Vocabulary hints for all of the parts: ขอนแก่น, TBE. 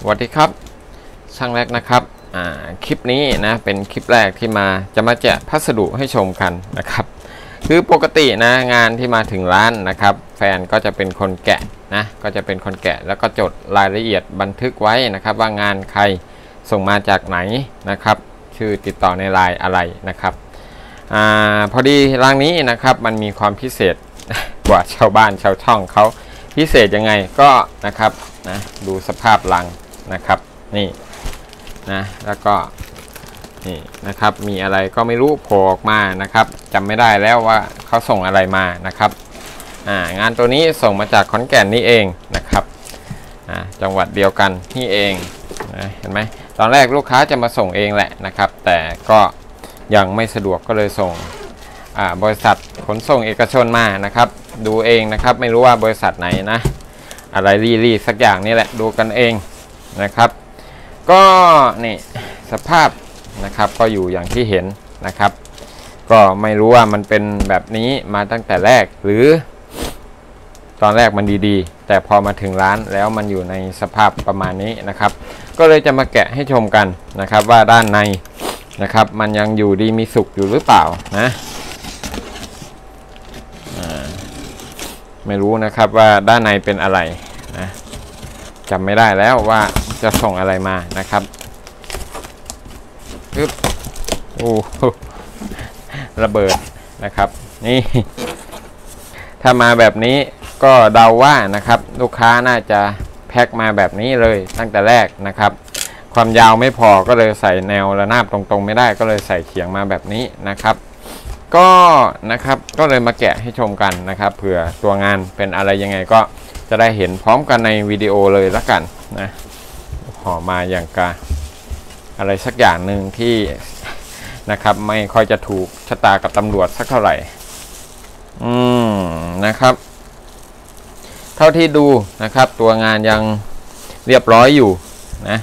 สวัสดีครับช่างแรกนะครับคลิปนี้นะเป็นคลิปแรกที่มาจะมาแจกพัสดุให้ชมกันนะครับคือปกตินะงานที่มาถึงร้านนะครับแฟนก็จะเป็นคนแกะนะก็จะเป็นคนแกะแล้วก็จดรายละเอียดบันทึกไว้นะครับว่างานใครส่งมาจากไหนนะครับชื่อติดต่อในไลน์อะไรนะครับพอดีร้านนี้นะครับมันมีความพิเศษกว่าชาวบ้านชาวช่องเขาพิเศษยังไงก็นะครับนะดูสภาพรังนะครับนี่นะแล้วก็นี่นะครับมีอะไรก็ไม่รู้โผล่ออกมานะครับจำไม่ได้แล้วว่าเขาส่งอะไรมานะครับงานตัวนี้ส่งมาจากขอนแก่นนี่เองนะครับจังหวัดเดียวกันนี่เองนะเห็นไหมตอนแรกลูกค้าจะมาส่งเองแหละนะครับแต่ก็ยังไม่สะดวกก็เลยส่งบริษัทขนส่งเอกชนมานะครับดูเองนะครับไม่รู้ว่าบริษัทไหนนะอะไรรีสักอย่างนี่แหละดูกันเองนะครับก็นี่สภาพนะครับก็อยู่อย่างที่เห็นนะครับก็ไม่รู้ว่ามันเป็นแบบนี้มาตั้งแต่แรกหรือตอนแรกมันดีๆแต่พอมาถึงร้านแล้วมันอยู่ในสภาพประมาณนี้นะครับก็เลยจะมาแกะให้ชมกันนะครับว่าด้านในนะครับมันยังอยู่ดีมีสุขอยู่หรือเปล่านะไม่รู้นะครับว่าด้านในเป็นอะไรนะจำไม่ได้แล้วว่าจะส่งอะไรมานะครับโอ้ระเบิดนะครับนี่ถ้ามาแบบนี้ก็เดาว่านะครับลูกค้าน่าจะแพ็คมาแบบนี้เลยตั้งแต่แรกนะครับความยาวไม่พอก็เลยใส่แนวระนาบตรงๆไม่ได้ก็เลยใส่เฉียงมาแบบนี้นะครับก็นะครับก็เลยมาแกะให้ชมกันนะครับเผื่อตัวงานเป็นอะไรยังไงก็จะได้เห็นพร้อมกันในวิดีโอเลยละกันนะห่อมาอย่างกะอะไรสักอย่างหนึ่งที่นะครับไม่ค่อยจะถูกชะตากับตำรวจสักเท่าไหร่นะครับเท่าที่ดูนะครับตัวงานยังเรียบร้อยอยู่นะ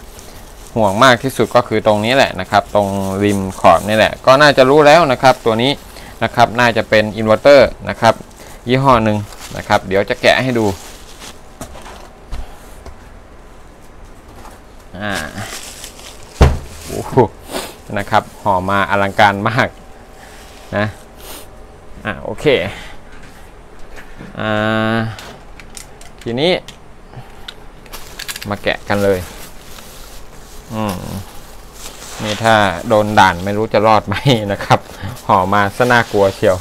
ห่วงมากที่สุดก็คือตรงนี้แหละนะครับตรงริมขอบนี่แหละก็น่าจะรู้แล้วนะครับตัวนี้นะครับน่าจะเป็นอินเวอร์เตอร์นะครับยี่ห้อหนึ่งนะครับเดี๋ยวจะแกะให้ดูนะครับห่อมาอลังการมากนะโอเคทีนี้มาแกะกันเลยนี่ถ้าโดนด่านไม่รู้จะรอดไหมนะครับห่อมาซะน่ากลัวเชียว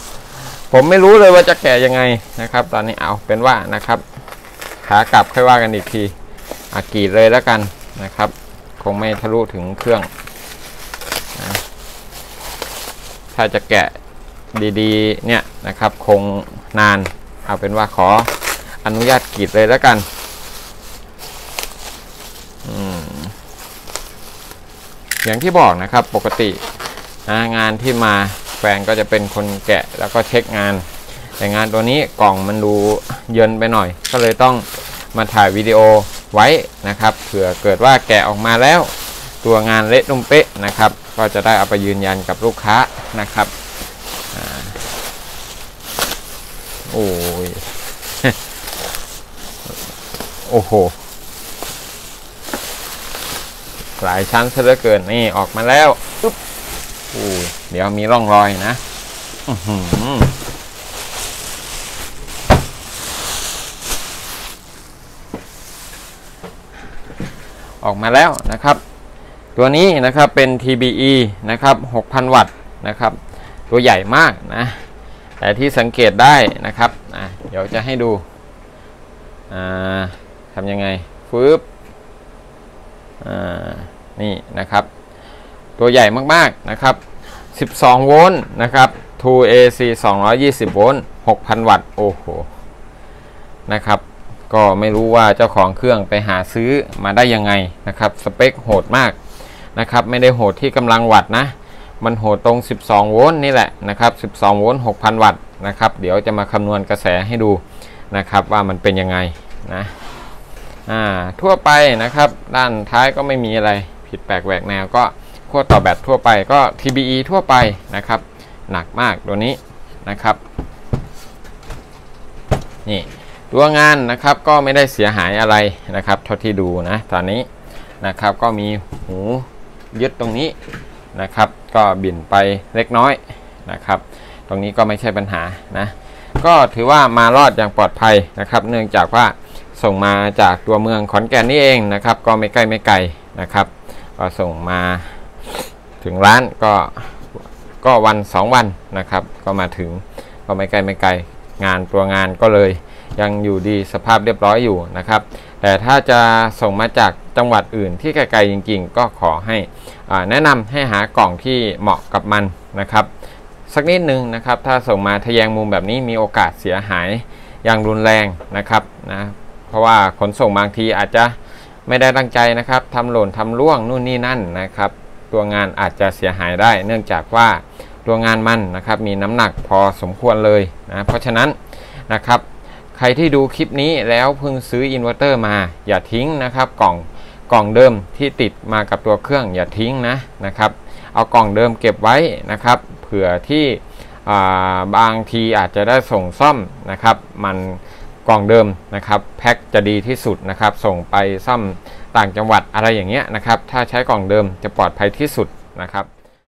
ผมไม่รู้เลยว่าจะแกะยังไงนะครับตอนนี้เอาเป็นว่านะครับขากลับค่อยว่ากันอีกทีกรีดเลยแล้วกันนะครับคงไม่ทะลุถึงเครื่องถ้าจะแกะดีๆเนี่ยนะครับคงนานเอาเป็นว่าขออนุญาตกรีดเลยแล้วกันอย่างที่บอกนะครับปกติงานที่มาแฟนก็จะเป็นคนแกะแล้วก็เช็คงานแต่งานตัวนี้กล่องมันดูเยินไปหน่อยก็เลยต้องมาถ่ายวิดีโอไว้นะครับเผื่อเกิดว่าแกะออกมาแล้วตัวงานเละตุ้มเป๊ะนะครับก็จะได้เอาไปยืนยันกับลูกค้านะครับโอ้ยโอ้โหหลายชั้นซะเหลือเกินนี่ออกมาแล้วปุ๊บเดี๋ยวมีร่องรอยนะออกมาแล้วนะครับตัวนี้นะครับเป็น TBE นะครับ 6,000 วัตต์นะครับตัวใหญ่มากนะแต่ที่สังเกตได้นะครับเดี๋ยวจะให้ดูทำยังไงฟืบนี่นะครับตัวใหญ่มากๆนะครับ12 โวลต์นะครับ 2AC 220 โวลต์ 6,000 วัตต์โอ้โหนะครับก็ไม่รู้ว่าเจ้าของเครื่องไปหาซื้อมาได้ยังไงนะครับสเปคโหดมากนะครับไม่ได้โหดที่กำลังวัตต์นะมันโหดตรง12โวลต์นี่แหละนะครับ12โวลต์ 6,000 วัตต์นะครับเดี๋ยวจะมาคำนวณกระแสให้ดูนะครับว่ามันเป็นยังไงนะทั่วไปนะครับด้านท้ายก็ไม่มีอะไรผิดแปลกแหวกแนวก็ขั้วต่อแบตทั่วไปก็ TBE ทั่วไปนะครับหนักมากตัวนี้นะครับนี่ ตัวงานนะครับก็ไม่ได้เสียหายอะไรนะครับเท่าที่ดูนะตอนนี้นะครับก็มีหูยึดตรงนี้นะครับก็บินไปเล็กน้อยนะครับตรงนี้ก็ไม่ใช่ปัญหานะก็ถือว่ามารอดอย่างปลอดภัยนะครับเนื่องจากว่าส่งมาจากตัวเมืองขอนแก่นนี่เองนะครับก็ไม่ใกล้ไม่ไกลนะครับก็ส่งมาถึงร้านก็วัน2วันนะครับก็มาถึงก็ไม่ไกลไม่ไกลงานตัวงานก็เลยยังอยู่ดีสภาพเรียบร้อยอยู่นะครับแต่ถ้าจะส่งมาจากจังหวัดอื่นที่ไกลๆจริงๆก็ขอให้แนะนำให้หากล่องที่เหมาะกับมันนะครับสักนิดนึงนะครับถ้าส่งมาทะแยงมุมแบบนี้มีโอกาสเสียหายอย่างรุนแรงนะครับนะเพราะว่าขนส่งบางทีอาจจะไม่ได้ตั้งใจนะครับทำหล่นทำร่วงนู่นนี่นั่นนะครับตัวงานอาจจะเสียหายได้เนื่องจากว่าตัวงานมันนะครับมีน้ำหนักพอสมควรเลยนะเพราะฉะนั้นนะครับใครที่ดูคลิปนี้แล้วเพิ่งซื้ออินเวอร์เตอร์มาอย่าทิ้งนะครับกล่องเดิมที่ติดมากับตัวเครื่องอย่าทิ้งนะครับเอากล่องเดิมเก็บไว้นะครับเผื่อที่บางทีอาจจะได้ส่งซ่อมนะครับมันกล่องเดิมนะครับแพ็คจะดีที่สุดนะครับส่งไปซ่อมต่างจังหวัดอะไรอย่างเงี้ยนะครับถ้าใช้กล่องเดิมจะปลอดภัยที่สุดนะครับ